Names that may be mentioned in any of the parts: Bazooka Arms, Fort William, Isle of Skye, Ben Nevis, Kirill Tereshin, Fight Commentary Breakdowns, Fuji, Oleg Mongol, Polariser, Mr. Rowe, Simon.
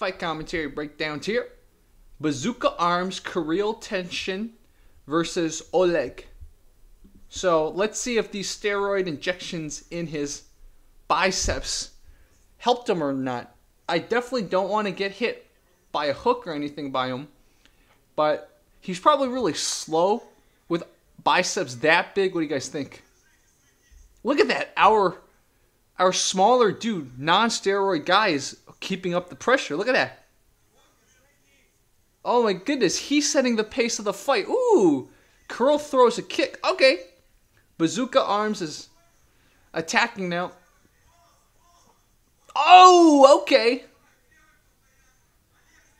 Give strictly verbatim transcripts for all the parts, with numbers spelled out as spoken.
Fight Commentary Breakdowns here. Bazooka Arms, Kirill Tereshin versus Oleg. So let's see if these steroid injections in his biceps helped him or not. I definitely don't want to get hit by a hook or anything by him, but he's probably really slow with biceps that big. What do you guys think? Look at that. Our our smaller dude, non-steroid guy, is keeping up the pressure. Look at that. Oh my goodness, he's setting the pace of the fight. Ooh, Kirill throws a kick. Okay, Bazooka Arms is attacking now. Oh, okay.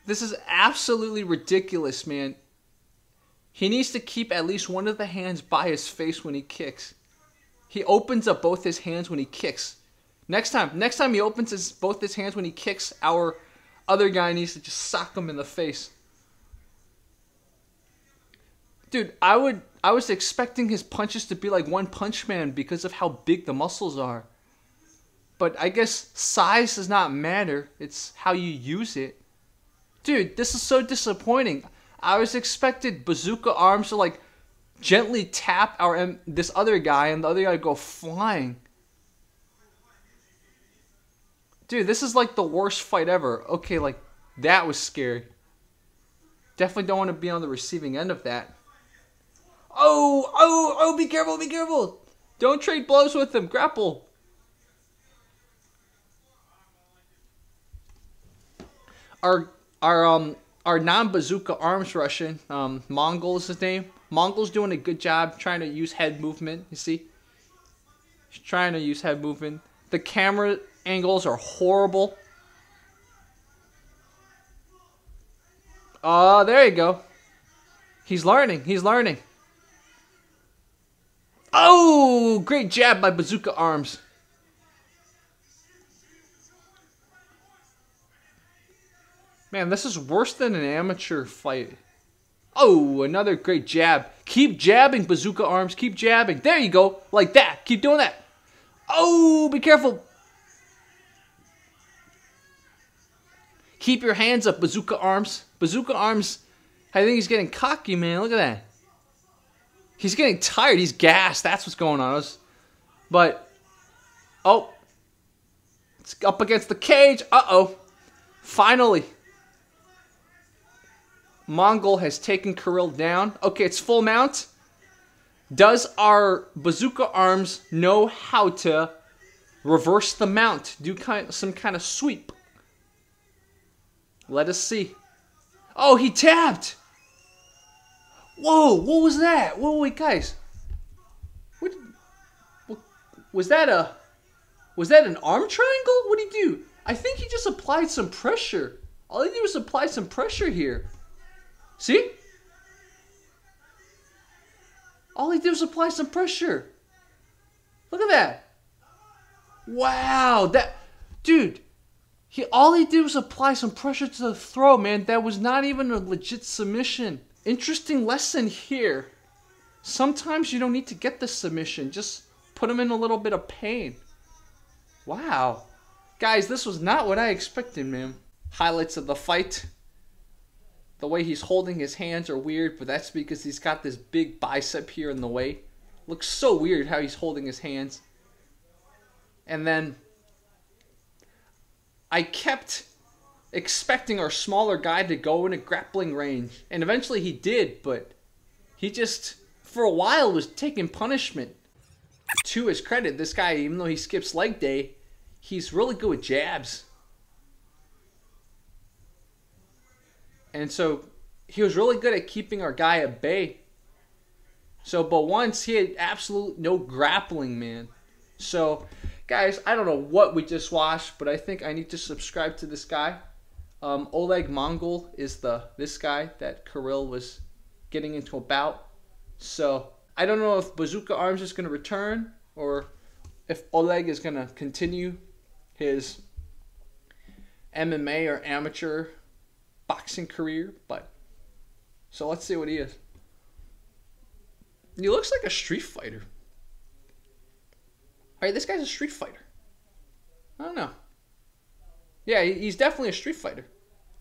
This is absolutely ridiculous, man. He needs to keep at least one of the hands by his face when he kicks. He opens up both his hands when he kicks. Next time, next time he opens his, both his hands when he kicks, our other guy needs to just sock him in the face. Dude, I would, I was expecting his punches to be like One Punch Man because of how big the muscles are. But I guess size does not matter. It's how you use it. Dude, this is so disappointing. I was expected Bazooka Arms to like gently tap our this other guy and the other guy go flying. Dude, this is like the worst fight ever. Okay, like that was scary. Definitely don't want to be on the receiving end of that. Oh, oh, oh, be careful, be careful. Don't trade blows with him. Grapple. Our our um our non-bazooka arms Russian, um Mongol is his name. Mongol's doing a good job trying to use head movement, you see? He's trying to use head movement. The camera angles are horrible. Oh, there you go. He's learning, he's learning. Oh, great jab by Bazooka Arms. Man, this is worse than an amateur fight. Oh, another great jab. Keep jabbing, Bazooka Arms. Keep jabbing. There you go. Like that. Keep doing that. Oh, be careful. Keep your hands up, Bazooka Arms. Bazooka Arms, I think he's getting cocky, man. Look at that. He's getting tired. He's gassed. That's what's going on. But, oh. It's up against the cage. Uh-oh. Finally. Mongol has taken Kirill down. Okay, it's full mount. Does our Bazooka Arms know how to reverse the mount? Do kind of, some kind of sweep. Let us see. Oh, he tapped. Whoa, what was that? Whoa, wait, guys. What, what was that a was that an arm triangle? What did he do? I think he just applied some pressure. All he did was apply some pressure here. See? All he did was apply some pressure. Look at that. Wow, that dude, he all he did was apply some pressure to the throw, man. That was not even a legit submission. Interesting lesson here. Sometimes you don't need to get the submission. Just put him in a little bit of pain. Wow. Guys, this was not what I expected, man. Highlights of the fight. The way he's holding his hands are weird, but that's because he's got this big bicep here in the way. Looks so weird how he's holding his hands. And then I kept expecting our smaller guy to go into grappling range. And eventually he did, but he just, for a while, was taking punishment. To his credit, this guy, even though he skips leg day, he's really good with jabs. And so he was really good at keeping our guy at bay. So, but once he had absolute no grappling, man. So, guys, I don't know what we just watched, but I think I need to subscribe to this guy. Um, Oleg Mongol is the this guy that Kirill was getting into a bout. So, I don't know if Bazooka Arms is going to return or if Oleg is going to continue his M M A or amateur boxing career, but so let's see what he is. He looks like a street fighter. Alright, this guy's a street fighter. I don't know. Yeah, he's definitely a street fighter.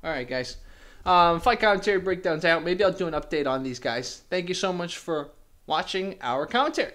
Alright, guys. Um, Fight Commentary Breakdowns out. Maybe I'll do an update on these guys. Thank you so much for watching our commentary.